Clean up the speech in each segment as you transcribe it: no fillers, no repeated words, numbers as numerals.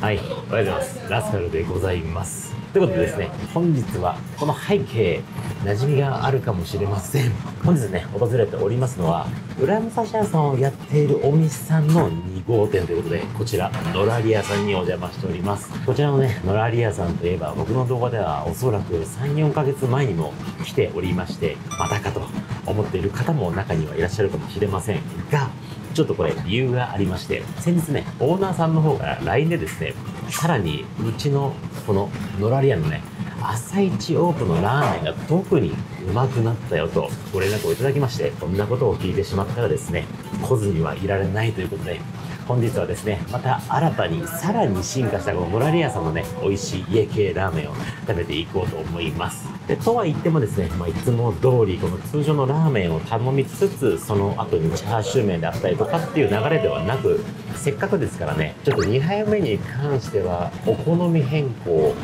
はい、おはようございます。ラスカルでございます。ということでですね、本日はこの背景、馴染みがあるかもしれません。本日ね、訪れておりますのは、裏武蔵屋さんをやっているお店さんの2号店ということで、こちら、のらり屋さんにお邪魔しております。こちらのね、のらり屋さんといえば、僕の動画ではおそらく3、4ヶ月前にも来ておりまして、またかと思っている方も中にはいらっしゃるかもしれませんが、ちょっとこれ理由がありまして、先日ねオーナーさんの方から LINE でですね、さらにうちのこののらり屋のね朝一オープンのラーメンが特にうまくなったよとご連絡をいただきまして、こんなことを聞いてしまったらですね、来ずにはいられないということで、本日はですねまた新たにさらに進化したこののらり屋さんのね美味しい家系ラーメンを食べていこうと思います。でとは言ってもですね、いつも通りこの通常のラーメンを頼みつつ、その後にチャーシュー麺であったりとかっていう流れではなく、せっかくですからね、ちょっと2杯目に関してはお好み変更を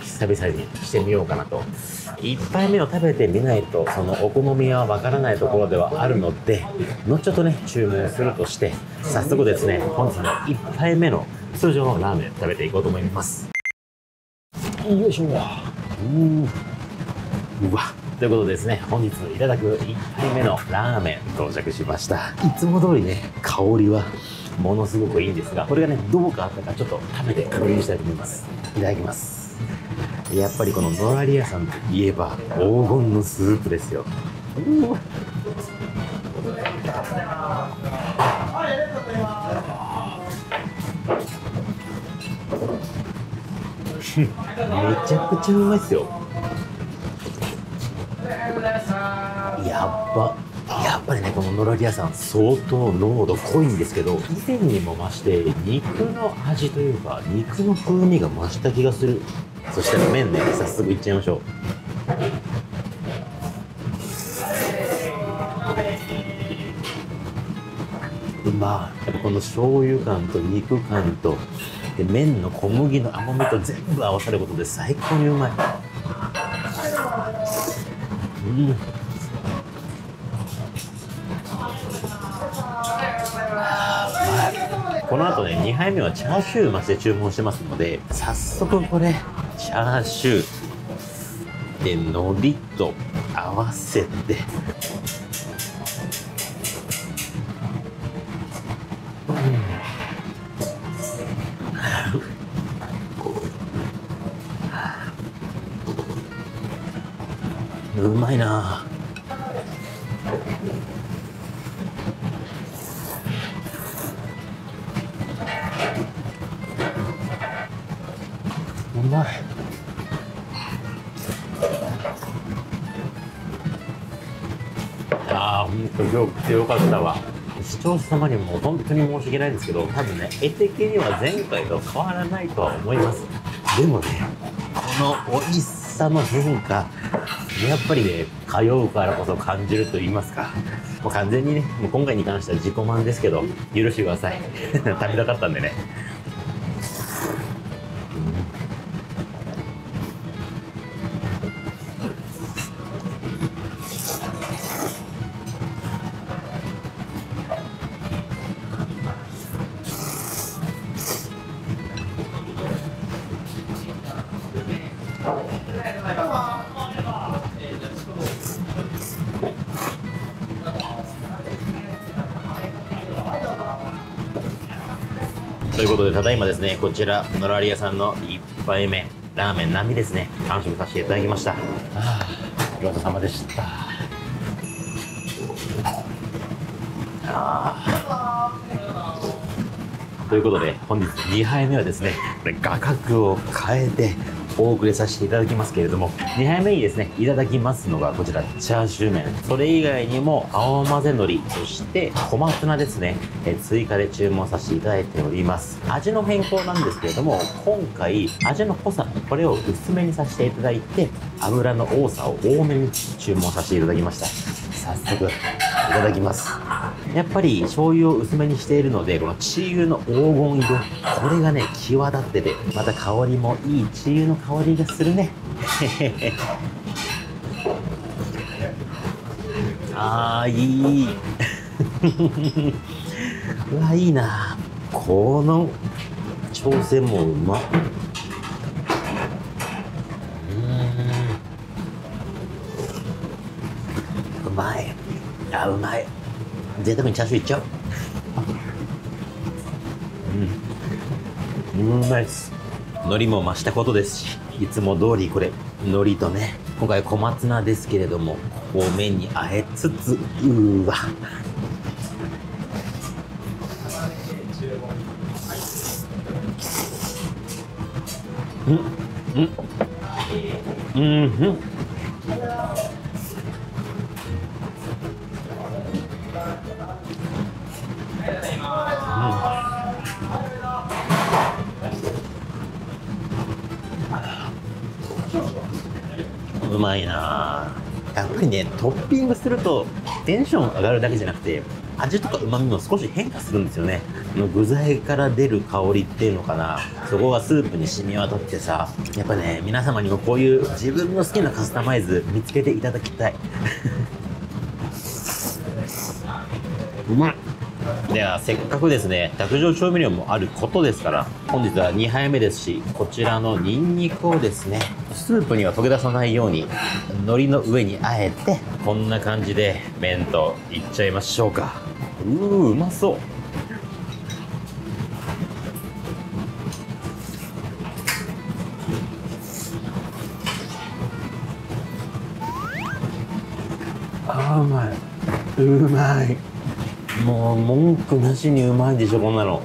久々にしてみようかなと。1杯目を食べてみないとそのお好みはわからないところではあるので、後ほどね注文するとして、早速ですね本日の1杯目の通常のラーメン食べていこうと思います。よいしょ。うわ、ということでですね、本日いただく1杯目のラーメン到着しました。いつも通りね香りはものすごくいいんですが、これがねどう変わったかちょっと食べて確認したいと思います。いただきます。やっぱりこののらり屋さんといえば黄金のスープですよ。めちゃくちゃうまいっすよ。やっぱりねこののらり屋さん相当濃度濃いんですけど、以前にも増して肉の味というか肉の風味が増した気がする。そしたら麺ね、早速いっちゃいましょう。やっぱこの醤油感と肉感とで麺の小麦の甘みと全部合わさることで最高にうまい。この後ね2杯目はチャーシュー増しで注文してますので、早速これチャーシューで海苔と合わせて、うまいな。本当よくてよかったわ。視聴者様にも本当に申し訳ないんですけど、多分ね絵的には前回と変わらないとは思います。でもねこの美味しさの変化、やっぱりね通うからこそ感じると言いますか、もう完全にねもう今回に関しては自己満ですけど許してください。食べたかったんでね。ということで、ただいまですねこちらのらり屋さんの1杯目ラーメン並みですね完食させていただきました。ごちそうさまでした。ということで本日2杯目はですね画角を変えてお送りさせていただきますけれども、2杯目にですねいただきますのがこちらチャーシュー麺、それ以外にも青混ぜ海苔、そして小松菜ですね追加で注文させていただいております。味の変更なんですけれども、今回味の濃さこれを薄めにさせていただいて、油の多さを多めに注文させていただきました。早速いただきます。やっぱり醤油を薄めにしているので、このチー油の黄金色、これがね際立ってて、また香りもいいチー油の香りがするね。いいうわ、いいな、この挑戦もうまっ。うまい、あ、うまい。贅沢にチャーシューいっちゃう。うん、うまいっす。海苔も増したことですし、いつも通りこれ海苔とね、今回小松菜ですけれども、こう麺にあえつつ、うわ、うん、うん、うん、うまいな。やっぱりね、トッピングするとテンション上がるだけじゃなくて、味とかうまみも少し変化するんですよね。具材から出る香りっていうのかな、そこがスープに染み渡ってさ、やっぱね、皆様にもこういう自分の好きなカスタマイズ見つけていただきたい。うまい。ではせっかくですね、卓上調味料もあることですから、本日は2杯目ですし、こちらのニンニクをですね、スープには溶け出さないように海苔の上にあえて、こんな感じで麺といっちゃいましょうか。うまそう。あー、うまい、うまい、もう文句なしにうまいでしょ、こんなの。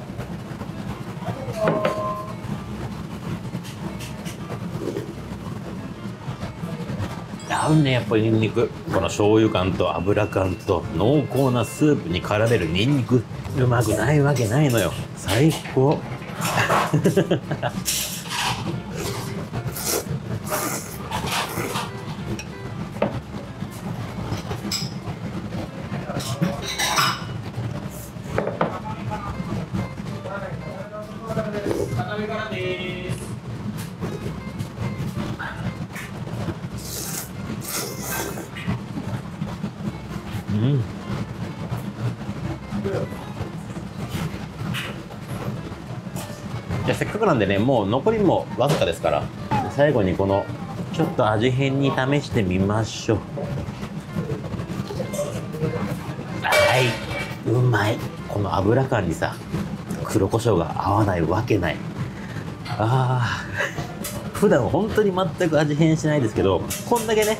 合うね、やっぱりにんにく。この醤油感と油感と濃厚なスープに絡めるにんにく、うまくないわけないのよ。最高。うん、じゃあせっかくなんでね、もう残りもわずかですから、最後にこのちょっと味変に試してみましょう。はい、うまい。この油感にさ、黒胡椒が合わないわけない。あー、普段本当に全く味変しないですけど、こんだけね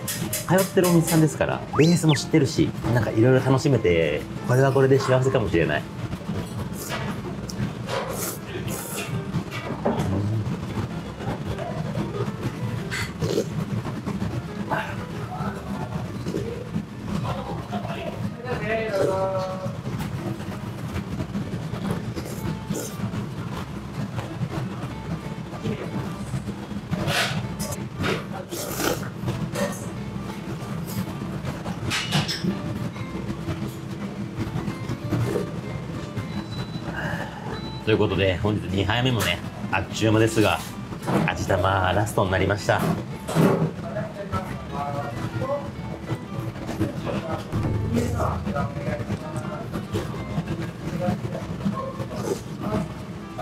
通ってるお店さんですから、ベースも知ってるし、なんかいろいろ楽しめて、これはこれで幸せかもしれない。ということで、本日2杯目もね、あっちゅう間ですが、味玉ラストになりました。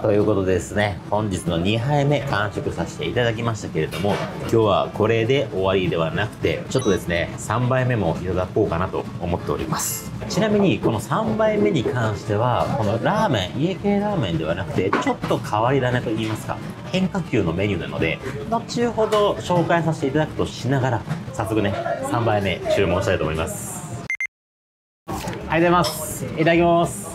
ということでですね、本日の2杯目完食させていただきましたけれども、今日はこれで終わりではなくて、ちょっとですね、3杯目もいただこうかなと思っております。ちなみにこの3杯目に関しては、このラーメン、家系ラーメンではなくて、ちょっと変わり種といいますか、変化球のメニューなので、後ほど紹介させていただくとしながら、早速ね、3杯目注文したいと思います。ありがとうございます。いただきます。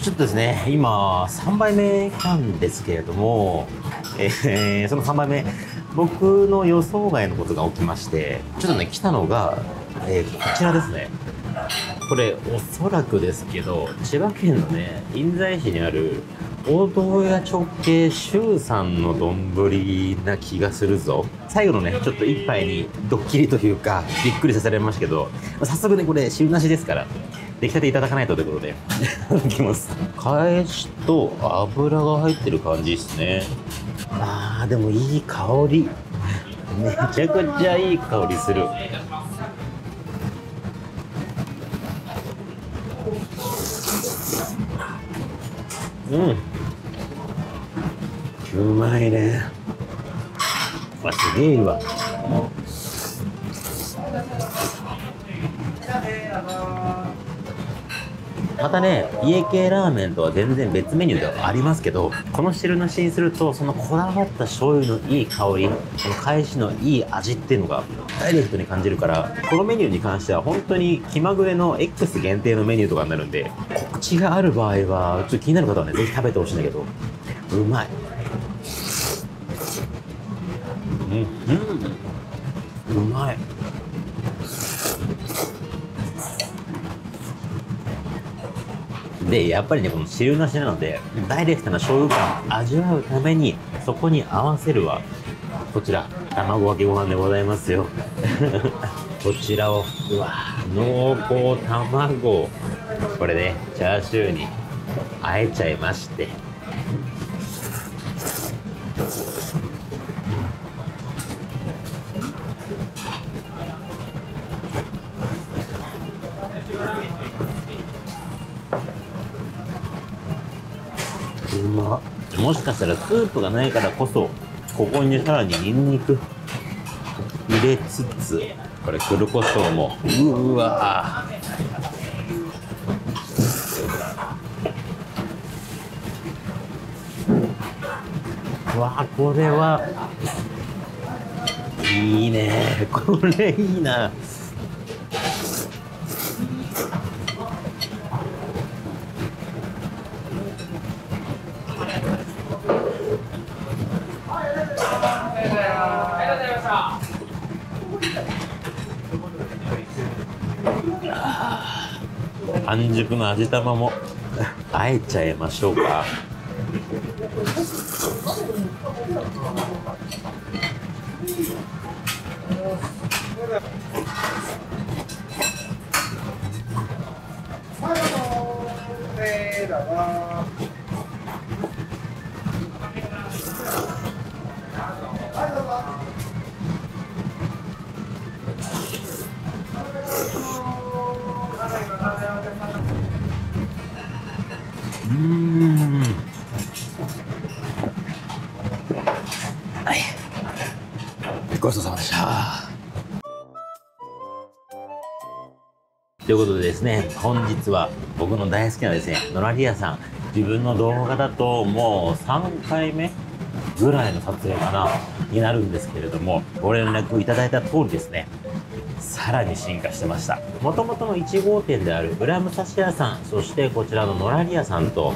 ちょっとですね、今3杯目なんですけれども、その3杯目、僕の予想外のことが起きまして、ちょっとね来たのが、こちらですね。これおそらくですけど、千葉県のね印西市にある大戸屋直系周さんの丼な気がするぞ。最後のねちょっと一杯にドッキリというか、びっくりさせられましたけど、早速ねこれ汁なしですから出来たていただかないとということで、いきます。返しと油が入ってる感じですね。あー、でもいい香り、めちゃくちゃいい香りする。うん、うまいね。わ、すげえいいわ。またね、家系ラーメンとは全然別メニューではありますけど、この汁なしにするとそのこだわった醤油のいい香り、その返しのいい味っていうのがダイレクトに感じるから、このメニューに関しては本当に気まぐれの X 限定のメニューとかになるんで、告知がある場合はちょっと気になる方はね、是非食べてほしいんだけど、うまい。うん、うん、うまい。で、やっぱりね、この汁なしなのでダイレクトな醤油感を味わうために、そこに合わせるはこちら卵かけご飯でございますよこちらを、うわ、濃厚卵、これね、チャーシューにあえちゃいまして、うまっ。もしかしたらスープがないからこそ、ここにさらにニンニク入れつつ、これ黒胡椒も、うわー、わあ、これはいいね、これいいな。半熟の味玉もあえちゃいましょうか。ごちそうさまでした。ということでですね、本日は僕の大好きなですね、のらりやさん、自分の動画だともう3回目ぐらいの撮影かなになるんですけれども、ご連絡いただいた通りですね、さらに進化してました。もともとの1号店である裏武蔵屋さん、そしてこちらののらりやさんと、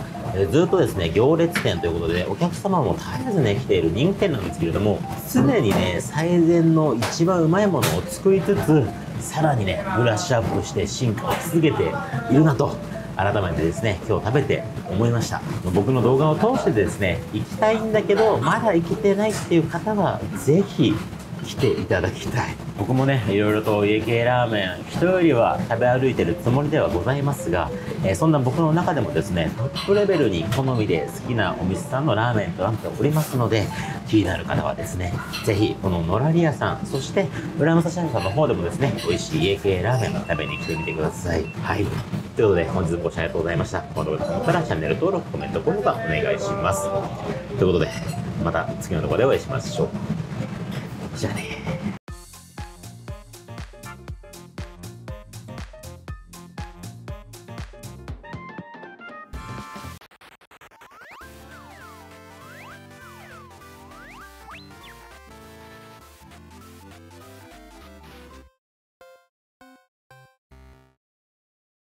ずっとですね、行列店ということでお客様も絶えずね来ている人気店なんですけれども、常にね最善の一番うまいものを作りつつ、さらにねブラッシュアップして進化を続けているなと改めてですね、今日食べて思いました。僕の動画を通してですね、行きたいんだけどまだ行けてないっていう方は是非来ていただきたい。僕もね、いろいろと家系ラーメン人よりは食べ歩いてるつもりではございますが、そんな僕の中でもですね、トップレベルに好みで好きなお店さんのラーメンとなっておりますので、気になる方はですね、ぜひこののらりやさん、そして裏武蔵屋さんの方でもですね、美味しい家系ラーメンを食べに来てみてください。はい。ということで、本日もご視聴ありがとうございました。この動画が良かったらチャンネル登録、コメント、高評価お願いします。ということで、また次の動画でお会いしましょう。じゃあね。